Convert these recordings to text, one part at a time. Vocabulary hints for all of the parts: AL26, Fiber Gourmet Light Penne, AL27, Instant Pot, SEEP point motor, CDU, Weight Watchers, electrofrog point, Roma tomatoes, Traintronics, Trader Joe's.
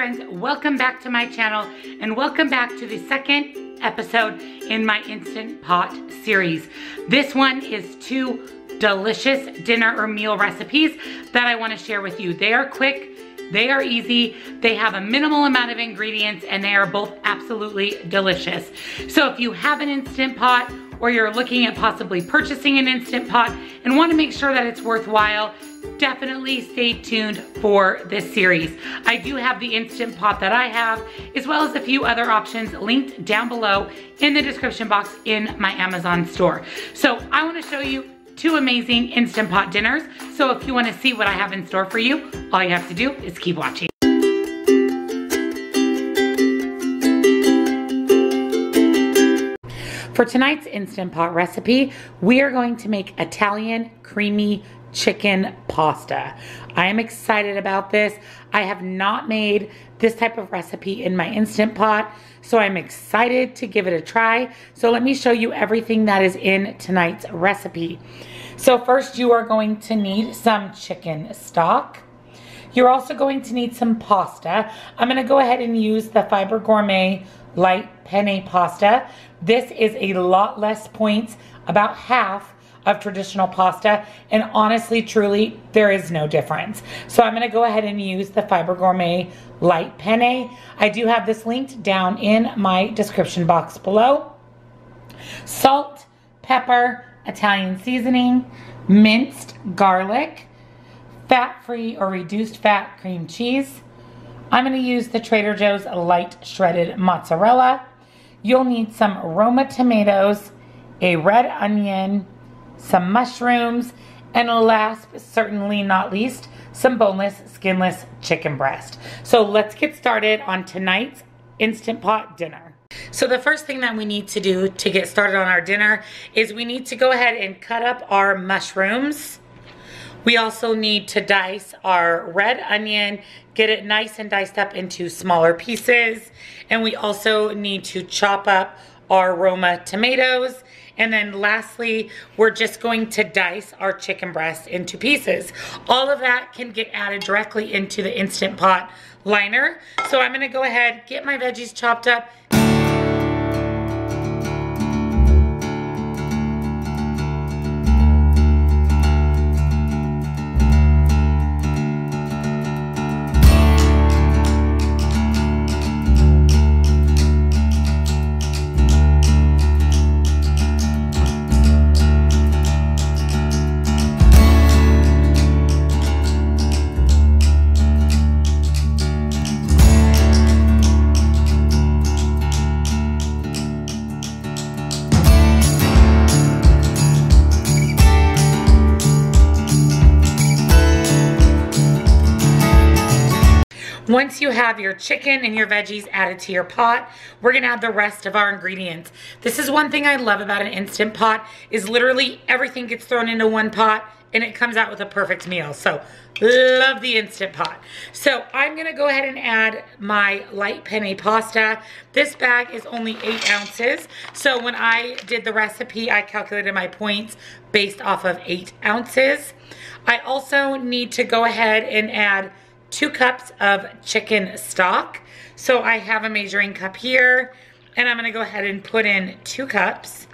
friends, welcome back to my channel and welcome back to the second episode in my Instant Pot series. This one is two delicious dinner or meal recipes that I want to share with you. They are quick, they are easy, they have a minimal amount of ingredients, and they are both absolutely delicious. So if you have an Instant Pot or you're looking at possibly purchasing an Instant Pot and want to make sure that it's worthwhile, definitely stay tuned for this series. I do have the Instant Pot that I have, as well as a few other options linked down below in the description box in my Amazon store. So I want to show you two amazing Instant Pot dinners. So if you want to see what I have in store for you, all you have to do is keep watching. For tonight's Instant Pot recipe, we are going to make Italian creamy chicken pasta. I am excited about this. I have not made this type of recipe in my Instant Pot, so I'm excited to give it a try. So let me show you everything that is in tonight's recipe. So first, you are going to need some chicken stock. You're also going to need some pasta. I'm going to go ahead and use the Fiber Gourmet Light Penne pasta. This is a lot less points, about half of traditional pasta, and honestly, truly, there is no difference. So I'm going to go ahead and use the Fiber Gourmet Light Penne. I do have this linked down in my description box below. Salt, pepper, Italian seasoning, minced garlic, fat-free or reduced fat cream cheese. I'm going to use the Trader Joe's light shredded mozzarella. You'll need some Roma tomatoes, a red onion, some mushrooms, and last but certainly not least, some boneless, skinless chicken breast. So let's get started on tonight's Instant Pot dinner. So the first thing that we need to do to get started on our dinner is we need to go ahead and cut up our mushrooms. We also need to dice our red onion, get it nice and diced up into smaller pieces. And we also need to chop up our Roma tomatoes. And then lastly, we're just going to dice our chicken breast into pieces. All of that can get added directly into the Instant Pot liner. So I'm gonna go ahead, get my veggies chopped up. Once you have your chicken and your veggies added to your pot, we're gonna add the rest of our ingredients. This is one thing I love about an Instant Pot, is literally everything gets thrown into one pot and it comes out with a perfect meal. So love the Instant Pot. So I'm gonna go ahead and add my light penne pasta. This bag is only 8 ounces. So when I did the recipe, I calculated my points based off of 8 ounces. I also need to go ahead and add 2 cups of chicken stock. So I have a measuring cup here, and I'm gonna go ahead and put in 2 cups.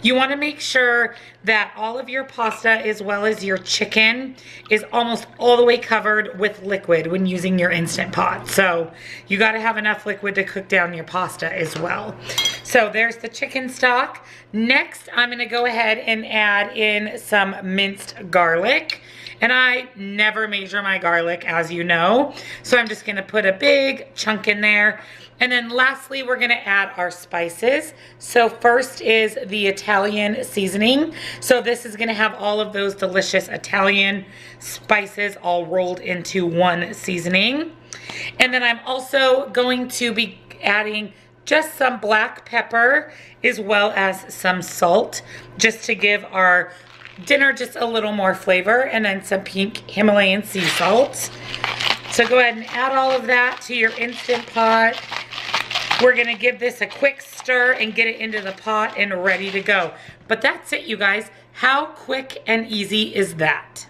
You wanna make sure that all of your pasta, as well as your chicken, is almost all the way covered with liquid when using your Instant Pot. So you gotta have enough liquid to cook down your pasta as well. So there's the chicken stock. Next, I'm gonna go ahead and add in some minced garlic. And I never measure my garlic, as you know. So I'm just gonna put a big chunk in there. And then lastly, we're gonna add our spices. So first is the Italian seasoning. So this is gonna have all of those delicious Italian spices all rolled into one seasoning. And then I'm also going to be adding just some black pepper, as well as some salt, just to give our dinner just a little more flavor, and then some pink Himalayan sea salt. So go ahead and add all of that to your Instant Pot. We're gonna give this a quick stir and get it into the pot and ready to go. But that's it, you guys. How quick and easy is that?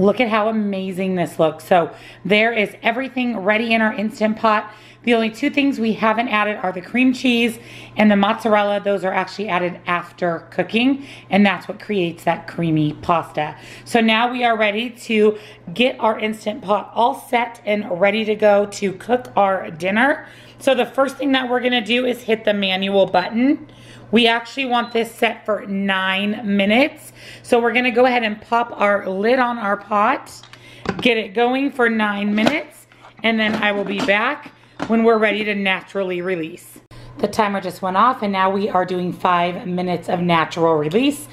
Look at how amazing this looks. So there is everything ready in our Instant Pot. The only two things we haven't added are the cream cheese and the mozzarella. Those are actually added after cooking, and that's what creates that creamy pasta. So now we are ready to get our Instant Pot all set and ready to go to cook our dinner. So the first thing that we're gonna do is hit the manual button. We actually want this set for 9 minutes. So we're gonna go ahead and pop our lid on our pot, get it going for 9 minutes, and then I will be back when we're ready to naturally release. The timer just went off, and now we are doing 5 minutes of natural release.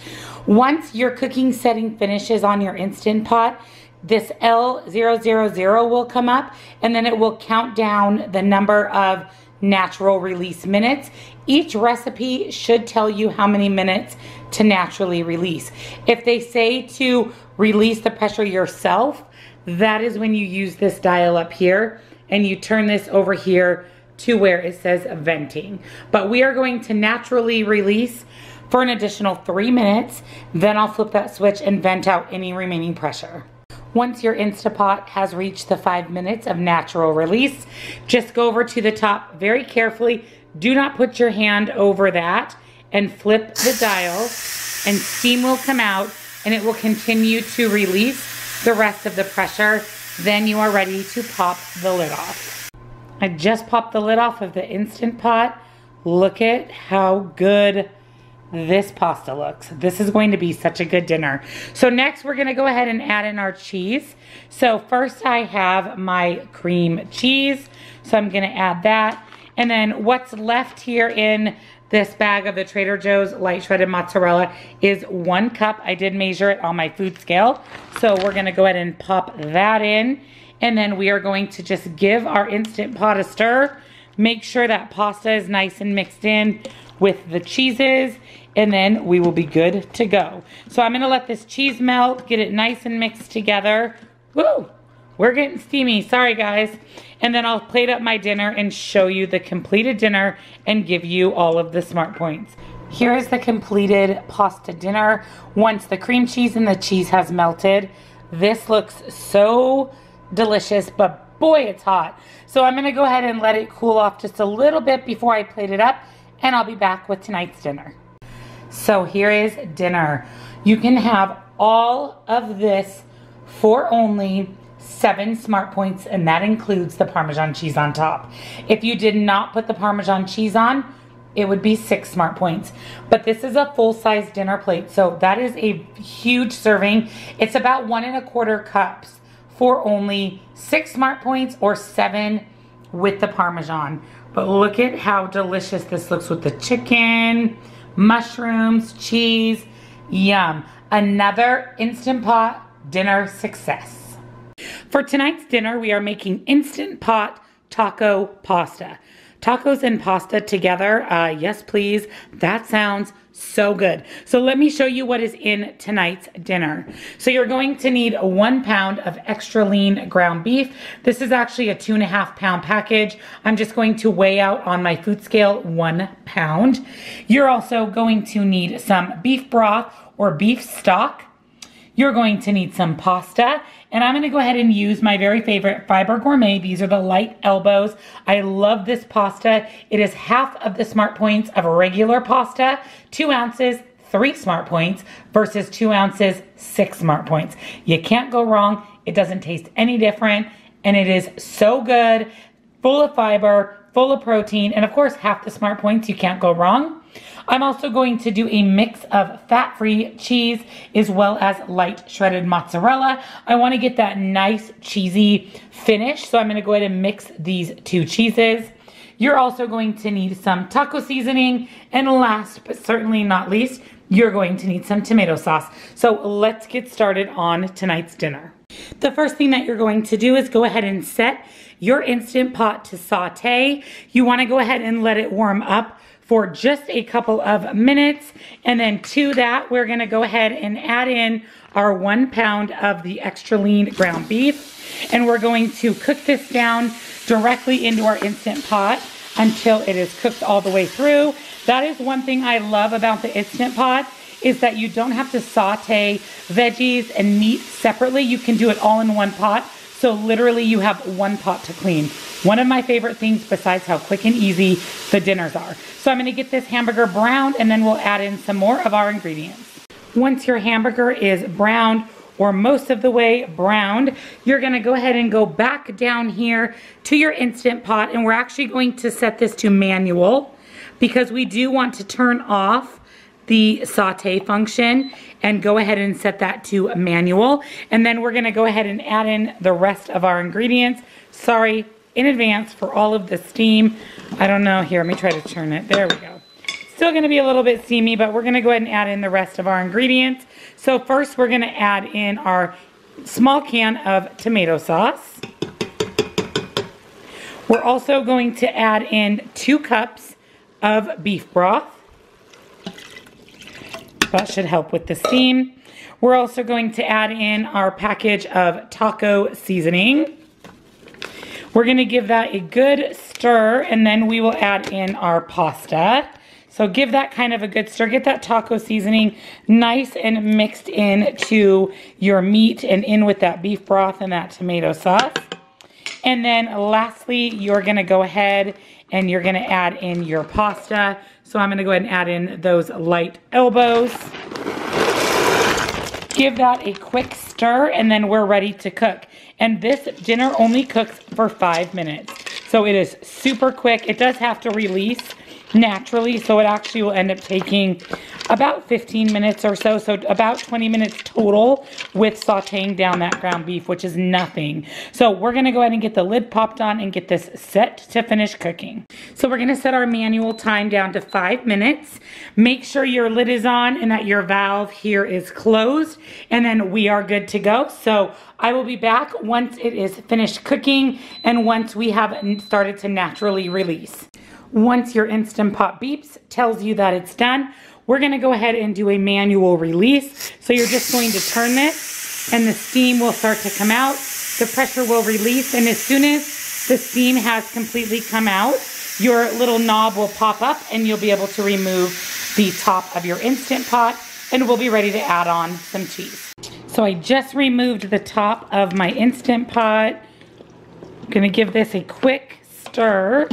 Once your cooking setting finishes on your Instant Pot, this L000 will come up, and then it will count down the number of natural release minutes. Each recipe should tell you how many minutes to naturally release. If they say to release the pressure yourself, that is when you use this dial up here, and you turn this over here to where it says venting. But we are going to naturally release for an additional 3 minutes, then I'll flip that switch and vent out any remaining pressure. Once your Instant Pot has reached the 5 minutes of natural release, just go over to the top very carefully. Do not put your hand over that, and flip the dial, and steam will come out, and it will continue to release the rest of the pressure. Then you are ready to pop the lid off. I just popped the lid off of the Instant Pot. Look at how good this pasta looks. This is going to be such a good dinner. So next we're gonna go ahead and add in our cheese. So first I have my cream cheese. So I'm gonna add that. And then what's left here in this bag of the Trader Joe's light shredded mozzarella is 1 cup. I did measure it on my food scale. So we're gonna go ahead and pop that in. And then we are going to just give our Instant Pot a stir. Make sure that pasta is nice and mixed in with the cheeses, and then we will be good to go. So I'm gonna let this cheese melt, get it nice and mixed together. Woo, we're getting steamy, sorry guys. And then I'll plate up my dinner and show you the completed dinner and give you all of the smart points. Here is the completed pasta dinner. Once the cream cheese and the cheese has melted, this looks so delicious, but boy, it's hot. So I'm gonna go ahead and let it cool off just a little bit before I plate it up, and I'll be back with tonight's dinner. So here is dinner. You can have all of this for only 7 smart points, and that includes the Parmesan cheese on top. If you did not put the Parmesan cheese on, it would be 6 smart points. But this is a full-size dinner plate, so that is a huge serving. It's about 1 1/4 cups for only 6 smart points or 7 with the Parmesan. But look at how delicious this looks with the chicken, mushrooms, cheese, yum. Another Instant Pot dinner success. For tonight's dinner, we are making Instant Pot taco pasta. Tacos and pasta together, yes please, that sounds so good. So let me show you what is in tonight's dinner. So you're going to need 1 pound of extra lean ground beef. This is actually a 2.5 pound package. I'm just going to weigh out on my food scale 1 pound. You're also going to need some beef broth or beef stock. You're going to need some pasta, and I'm gonna go ahead and use my very favorite Fiber Gourmet. These are the light elbows. I love this pasta. It is half of the smart points of a regular pasta, 2 ounces, 3 smart points versus 2 ounces, 6 smart points. You can't go wrong. It doesn't taste any different, and it is so good, full of fiber, full of protein, and of course, half the smart points. You can't go wrong. I'm also going to do a mix of fat-free cheese as well as light shredded mozzarella. I want to get that nice cheesy finish, so I'm going to go ahead and mix these 2 cheeses. You're also going to need some taco seasoning, and last but certainly not least, you're going to need some tomato sauce. So let's get started on tonight's dinner. The first thing that you're going to do is go ahead and set your Instant Pot to saute. You want to go ahead and let it warm up for just a couple of minutes. And then to that, we're gonna go ahead and add in our 1 pound of the extra lean ground beef. And we're going to cook this down directly into our Instant Pot until it is cooked all the way through. That is one thing I love about the Instant Pot is that you don't have to saute veggies and meat separately. You can do it all in one pot. So literally you have one pot to clean. One of my favorite things besides how quick and easy the dinners are. So I'm gonna get this hamburger browned and then we'll add in some more of our ingredients. Once your hamburger is browned, or most of the way browned, you're gonna go ahead and go back down here to your Instant Pot, and we're actually going to set this to manual because we do want to turn off the saute function and go ahead and set that to manual. And then we're gonna go ahead and add in the rest of our ingredients. Sorry in advance for all of the steam. I don't know, here, let me try to turn it, there we go. Still gonna be a little bit steamy, but we're gonna go ahead and add in the rest of our ingredients. So first we're gonna add in our small can of tomato sauce. We're also going to add in 2 cups of beef broth. That should help with the steam. We're also going to add in our package of taco seasoning. We're gonna give that a good stir, and then we will add in our pasta. So give that kind of a good stir. Get that taco seasoning nice and mixed in to your meat and in with that beef broth and that tomato sauce. And then lastly, you're gonna go ahead and you're gonna add in your pasta. So I'm gonna go ahead and add in those light elbows. Give that a quick stir, and then we're ready to cook. And this dinner only cooks for 5 minutes. So it is super quick. It does have to release naturally, so it actually will end up taking about 15 minutes or so, so about 20 minutes total with sauteing down that ground beef, which is nothing. So we're gonna go ahead and get the lid popped on and get this set to finish cooking. So we're gonna set our manual time down to 5 minutes. Make sure your lid is on and that your valve here is closed, and then we are good to go. So I will be back once it is finished cooking and once we have started to naturally release. Once your Instant Pot beeps, tells you that it's done, we're gonna go ahead and do a manual release. So you're just going to turn this and the steam will start to come out. The pressure will release, and as soon as the steam has completely come out, your little knob will pop up and you'll be able to remove the top of your Instant Pot, and we'll be ready to add on some cheese. So I just removed the top of my Instant Pot. I'm gonna give this a quick stir.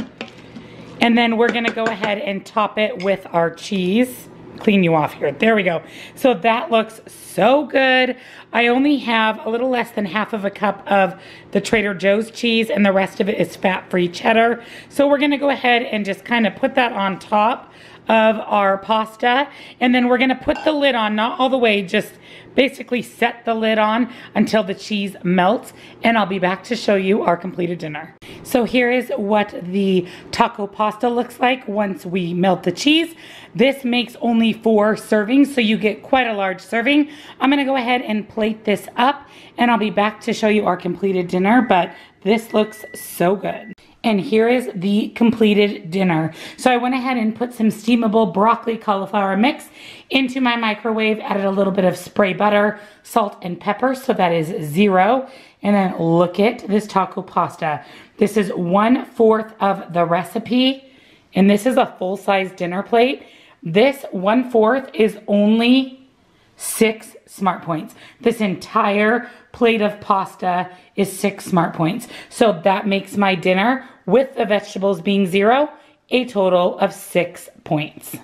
And then we're gonna go ahead and top it with our cheese. Clean you off here, there we go. So that looks so good. I only have a little less than half of a cup of the Trader Joe's cheese, and the rest of it is fat-free cheddar. So we're gonna go ahead and just kind of put that on top of our pasta, and then we're gonna put the lid on, not all the way, just basically set the lid on until the cheese melts, and I'll be back to show you our completed dinner. So here is what the taco pasta looks like once we melt the cheese. This makes only 4 servings, so you get quite a large serving. I'm gonna go ahead and plate this up, and I'll be back to show you our completed dinner, but this looks so good. And here is the completed dinner. So I went ahead and put some steamable broccoli cauliflower mix into my microwave, added a little bit of spray butter, salt, and pepper, so that is 0. And then look at this taco pasta. This is 1/4 of the recipe, and this is a full-size dinner plate. This 1/4 is only 6 smart points. This entire plate of pasta is 6 smart points. So that makes my dinner, with the vegetables being 0, a total of 6 points.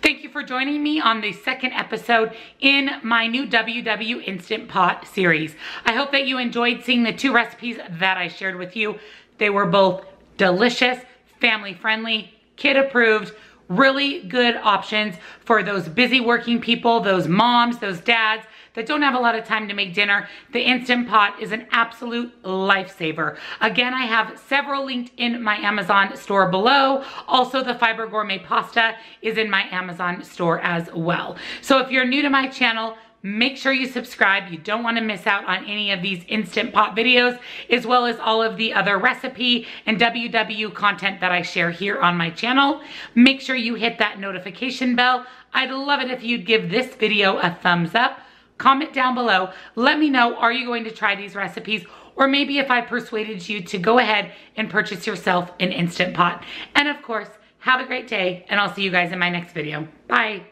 Thank you for joining me on the second episode in my new WW Instant Pot series. I hope that you enjoyed seeing the 2 recipes that I shared with you. They were both delicious, family-friendly, kid-approved, really good options for those busy working people, those moms, those dads that don't have a lot of time to make dinner. The Instant Pot is an absolute lifesaver. Again, I have several linked in my Amazon store below. Also, the Fiber Gourmet Pasta is in my Amazon store as well. So if you're new to my channel, make sure you subscribe. You don't want to miss out on any of these Instant Pot videos, as well as all of the other recipe and WW content that I share here on my channel. Make sure you hit that notification bell. I'd love it if you'd give this video a thumbs up. Comment down below. Let me know, are you going to try these recipes? Or maybe if I persuaded you to go ahead and purchase yourself an Instant Pot. And of course, have a great day, and I'll see you guys in my next video. Bye.